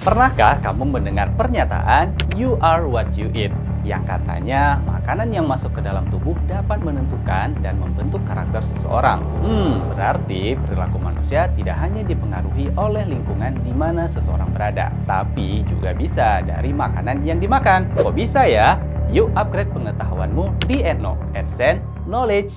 Pernahkah kamu mendengar pernyataan "You are what you eat" yang katanya makanan yang masuk ke dalam tubuh dapat menentukan dan membentuk karakter seseorang? Berarti perilaku manusia tidak hanya dipengaruhi oleh lingkungan di mana seseorang berada, tapi juga bisa dari makanan yang dimakan. Kok bisa ya? Yuk upgrade pengetahuanmu di EdKnow, EdCent Knowledge.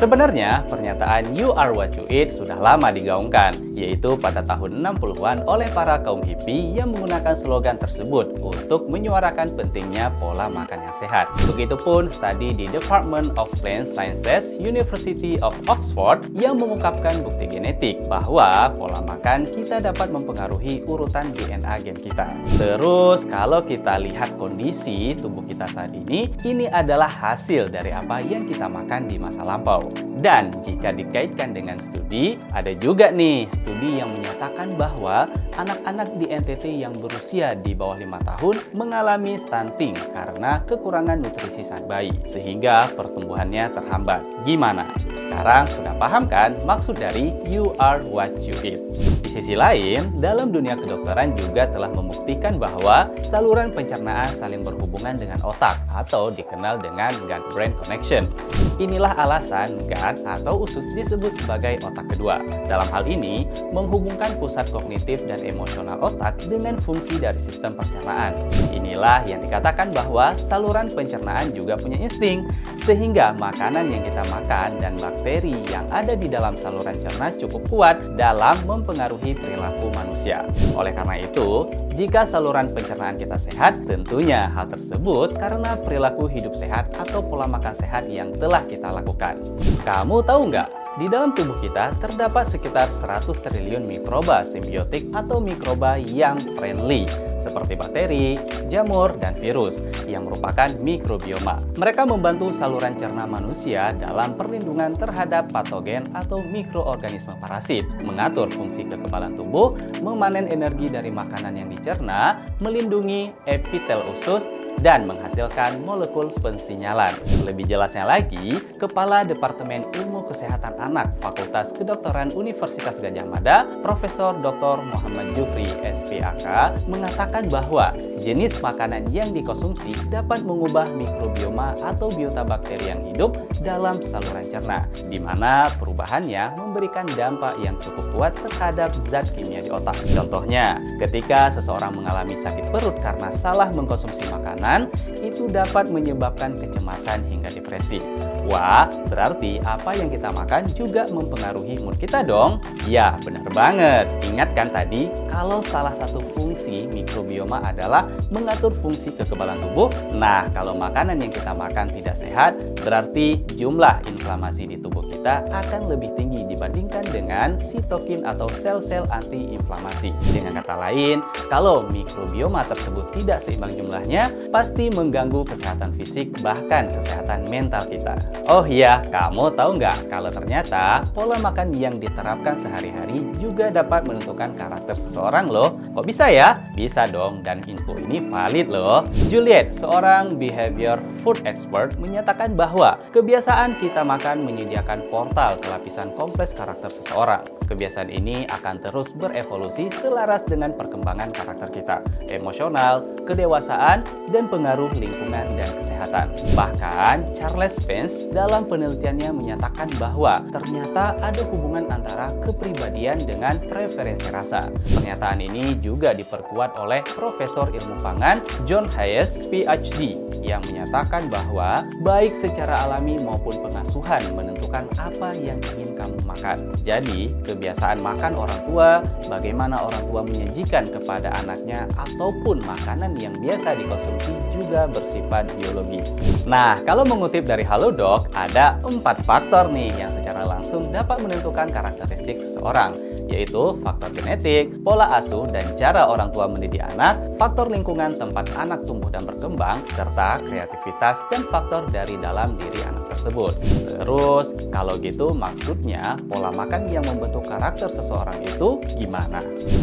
Sebenarnya, pernyataan "You are what you eat" sudah lama digaungkan, yaitu pada tahun 60-an oleh para kaum hippie yang menggunakan slogan tersebut untuk menyuarakan pentingnya pola makan yang sehat. Untuk itu pun, studi di Department of Plant Sciences University of Oxford yang mengungkapkan bukti genetik bahwa pola makan kita dapat mempengaruhi urutan DNA gen kita. Terus, kalau kita lihat kondisi tubuh kita saat ini adalah hasil dari apa yang kita makan di masa lampau. Dan jika dikaitkan dengan studi, ada juga nih studi yang menyatakan bahwa anak-anak di NTT yang berusia di bawah 5 tahun mengalami stunting karena kekurangan nutrisi saat bayi, sehingga pertumbuhannya terhambat. Gimana? Sekarang sudah paham kan maksud dari "You are what you eat"? Di sisi lain, dalam dunia kedokteran juga telah membuktikan bahwa saluran pencernaan saling berhubungan dengan otak atau dikenal dengan gut-brain connection. Inilah alasan gut atau usus disebut sebagai otak kedua. Dalam hal ini, menghubungkan pusat kognitif dan emosional otak dengan fungsi dari sistem pencernaan. Inilah yang dikatakan bahwa saluran pencernaan juga punya insting, sehingga makanan yang kita makan dan bakteri yang ada di dalam saluran cerna cukup kuat dalam mempengaruhi perilaku manusia. Oleh karena itu, jika saluran pencernaan kita sehat, tentunya hal tersebut karena perilaku hidup sehat atau pola makan sehat yang telah kita lakukan. Kamu tahu nggak, di dalam tubuh kita terdapat sekitar 100 triliun mikroba simbiotik atau mikroba yang friendly, seperti bakteri, jamur, dan virus, yang merupakan mikrobioma. Mereka membantu saluran cerna manusia dalam perlindungan terhadap patogen atau mikroorganisme parasit, mengatur fungsi kekebalan tubuh, memanen energi dari makanan yang dicerna, melindungi epitel usus, dan menghasilkan molekul pensinyalan. Lebih jelasnya lagi, Kepala Departemen Ilmu Kesehatan Anak Fakultas Kedokteran Universitas Gadjah Mada, Profesor Dr. Muhammad Jufri, SPAK, mengatakan bahwa jenis makanan yang dikonsumsi dapat mengubah mikrobioma atau biota bakteri yang hidup dalam saluran cerna, di mana perubahannya memberikan dampak yang cukup kuat terhadap zat kimia di otak. Contohnya, ketika seseorang mengalami sakit perut karena salah mengkonsumsi makanan, itu dapat menyebabkan kecemasan hingga depresi. Wah, berarti apa yang kita makan juga mempengaruhi mood kita dong? Ya, benar banget. Ingat kan tadi, kalau salah satu fungsi mikrobioma adalah mengatur fungsi kekebalan tubuh. Nah, kalau makanan yang kita makan tidak sehat, berarti jumlah inflamasi di tubuh kita akan lebih tinggi dibandingkan dengan sitokin atau sel-sel anti-inflamasi. Dengan kata lain, kalau mikrobioma tersebut tidak seimbang jumlahnya, pasti mengganggu kesehatan fisik, bahkan kesehatan mental kita. Oh iya, kamu tahu nggak kalau ternyata pola makan yang diterapkan sehari-hari juga dapat menentukan karakter seseorang loh? Kok bisa ya? Bisa dong, dan info ini valid loh. Juliet, seorang behavior food expert, menyatakan bahwa kebiasaan kita makan menyediakan portal ke lapisan kompleks karakter seseorang. Kebiasaan ini akan terus berevolusi selaras dengan perkembangan karakter kita, emosional, kedewasaan, dan pengaruh lingkungan dan kesehatan. Bahkan, Charles Spence dalam penelitiannya menyatakan bahwa ternyata ada hubungan antara kepribadian dengan preferensi rasa. Pernyataan ini juga diperkuat oleh Profesor Ilmu Pangan John Hayes, PhD, yang menyatakan bahwa baik secara alami maupun pengasuhan menentukan apa yang ingin kamu makan. Jadi, kebiasaan makan orang tua, bagaimana orang tua menyajikan kepada anaknya, ataupun makanan yang biasa dikonsumsi juga bersifat biologis. Nah, kalau mengutip dari Halodoc, ada 4 faktor nih yang secara langsung dapat menentukan karakteristik seseorang, yaitu faktor genetik, pola asuh dan cara orang tua mendidik anak, faktor lingkungan tempat anak tumbuh dan berkembang, serta kreativitas dan faktor dari dalam diri anak tersebut. Terus, kalau gitu maksudnya pola makan yang membentuk karakter seseorang itu gimana?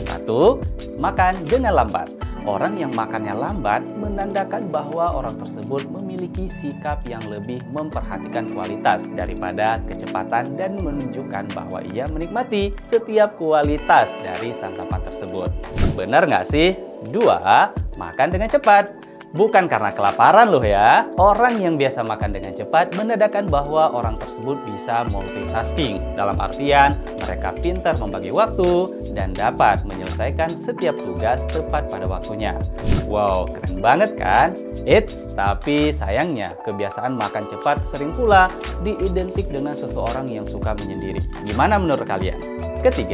1. Makan dengan lambat. Orang yang makannya lambat menandakan bahwa orang tersebut memiliki sikap yang lebih memperhatikan kualitas daripada kecepatan dan menunjukkan bahwa ia menikmati setiap kualitas dari santapan tersebut. Benar nggak sih? 2. Makan dengan cepat. Bukan karena kelaparan loh ya. Orang yang biasa makan dengan cepat menandakan bahwa orang tersebut bisa multitasking. Dalam artian, mereka pintar membagi waktu dan dapat menyelesaikan setiap tugas tepat pada waktunya. Wow, keren banget kan? Eits, tapi sayangnya kebiasaan makan cepat sering pula diidentik dengan seseorang yang suka menyendiri. Gimana menurut kalian? 3.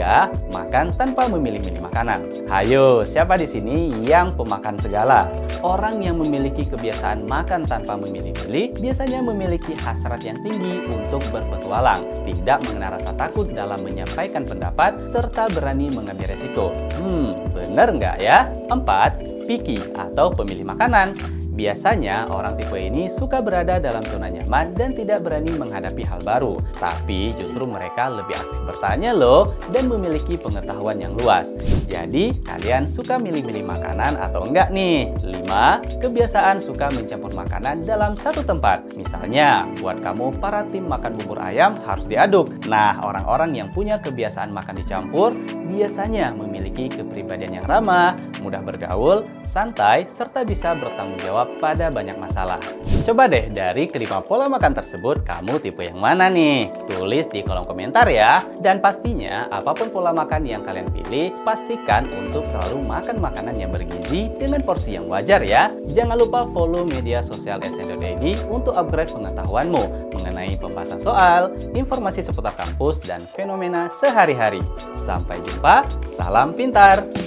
Makan tanpa memilih-milih makanan. Hayo, siapa di sini yang pemakan segala? Orang yang memiliki kebiasaan makan tanpa memilih-milih biasanya memiliki hasrat yang tinggi untuk berpetualang, tidak mengenal rasa takut dalam menyampaikan pendapat, serta berani mengambil resiko. Bener nggak ya? 4. Picky atau pemilih makanan. Biasanya, orang tipe ini suka berada dalam zona nyaman dan tidak berani menghadapi hal baru. Tapi justru mereka lebih aktif bertanya loh dan memiliki pengetahuan yang luas. Jadi, kalian suka milih-milih makanan atau enggak nih? 5. Kebiasaan suka mencampur makanan dalam satu tempat. Misalnya, buat kamu para tim makan bubur ayam harus diaduk. Nah, orang-orang yang punya kebiasaan makan dicampur biasanya memiliki kepribadian yang ramah, mudah bergaul, santai, serta bisa bertanggung jawab pada banyak masalah. Coba deh, dari kelima pola makan tersebut, kamu tipe yang mana nih? Tulis di kolom komentar ya. Dan pastinya, apapun pola makan yang kalian pilih, pastikan untuk selalu makan makanan yang bergizi dengan porsi yang wajar ya. Jangan lupa follow media sosial edcent.id untuk upgrade pengetahuanmu mengenai pembahasan soal, informasi seputar kampus, dan fenomena sehari-hari. Sampai jumpa, salam pintar!